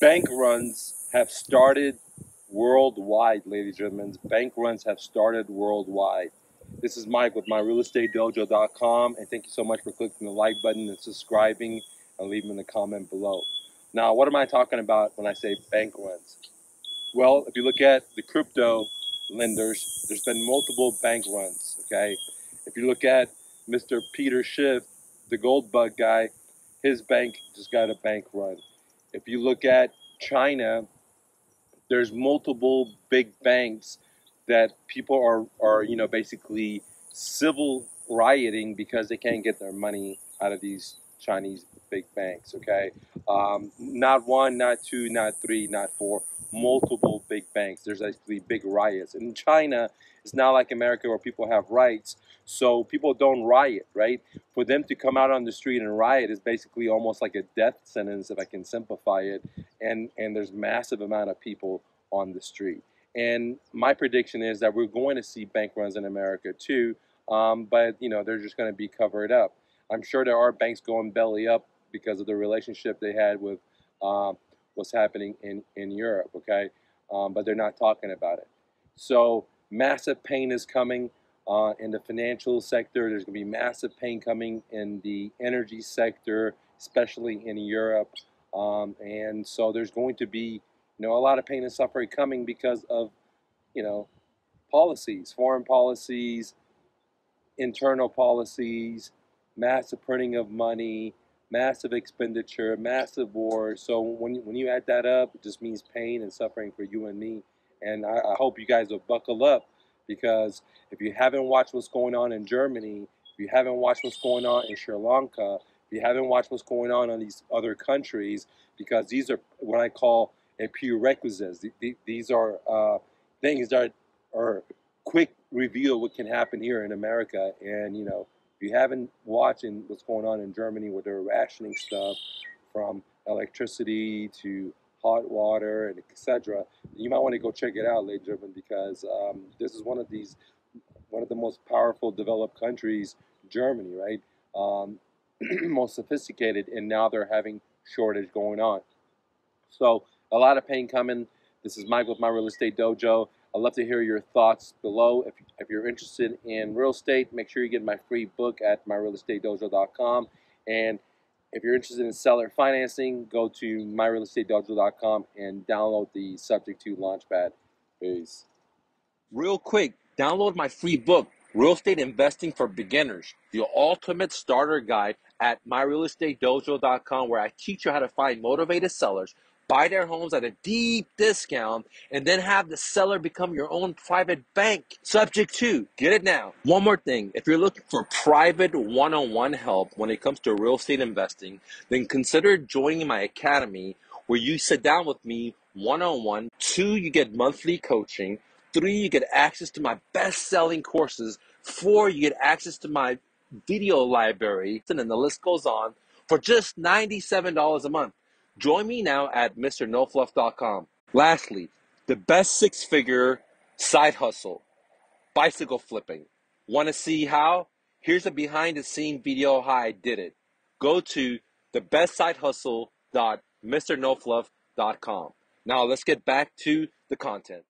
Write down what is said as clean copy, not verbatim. Bank runs have started worldwide, ladies and gentlemen. Bank runs have started worldwide. This is Mike with MyRealEstateDojo.com, and thank you so much for clicking the like button and subscribing and leaving a comment below. Now, what am I talking about when I say bank runs? Well, if you look at the crypto lenders, there's been multiple bank runs, okay? If you look at Mr. Peter Schiff, the gold bug guy, his bank just got a bank run. If you look at China, there's multiple big banks that people are you know, basically civil rioting because they can't get their money out of these Chinese big banks, okay? Not one, not two, not three, not four, multiple big banks. There's actually big riots. And in China, it's not like America where people have rights, so people don't riot, right? For them to come out on the street and riot is basically almost like a death sentence, if I can simplify it, and there's massive amount of people on the street. And my prediction is that we're going to see bank runs in America too, but you know, they're just going to be covered up. I'm sure there are banks going belly up because of the relationship they had with what's happening in Europe, okay? But they're not talking about it. So massive pain is coming in the financial sector. There's going to be massive pain coming in the energy sector, especially in Europe. And so there's going to be, you know, a lot of pain and suffering coming because of, you know, policies, foreign policies, internal policies, massive printing of money, massive expenditure, massive war. So when you add that up, it just means pain and suffering for you and me. And I hope you guys will buckle up, because if you haven't watched what's going on in Germany, if you haven't watched what's going on in Sri Lanka, if you haven't watched what's going on in these other countries, because these are what I call a prerequisites. These are things that are quick review of what can happen here in America. And, you know, if you haven't watched what's going on in Germany, where they're rationing stuff from electricity to hot water and etc., you might want to go check it out, ladies and gentlemen, because this is one of the most powerful developed countries, Germany, right? Most sophisticated, and now they're having shortage going on. So a lot of pain coming. This is Mike with My Real Estate Dojo. I'd love to hear your thoughts below. If you're interested in real estate, make sure you get my free book at MyRealEstateDojo.com. And if you're interested in seller financing, go to MyRealEstateDojo.com and download the Subject 2 Launchpad. Peace. Real quick, download my free book, Real Estate Investing for Beginners, the ultimate starter guide, at MyRealEstateDojo.com, where I teach you how to find motivated sellers, buy their homes at a deep discount, and then have the seller become your own private bank. Subject 2, get it now. One more thing, if you're looking for private one-on-one help when it comes to real estate investing, then consider joining my academy, where you sit down with me one-on-one. 2, you get monthly coaching. 3, you get access to my best-selling courses. 4, you get access to my video library, and then the list goes on, for just $97 a month. Join me now at MrNoFluff.com. Lastly, the best six-figure side hustle, bicycle flipping. Want to see how? Here's a behind-the-scene video how I did it. Go to TheBestSideHustle.MrNoFluff.com. Now let's get back to the content.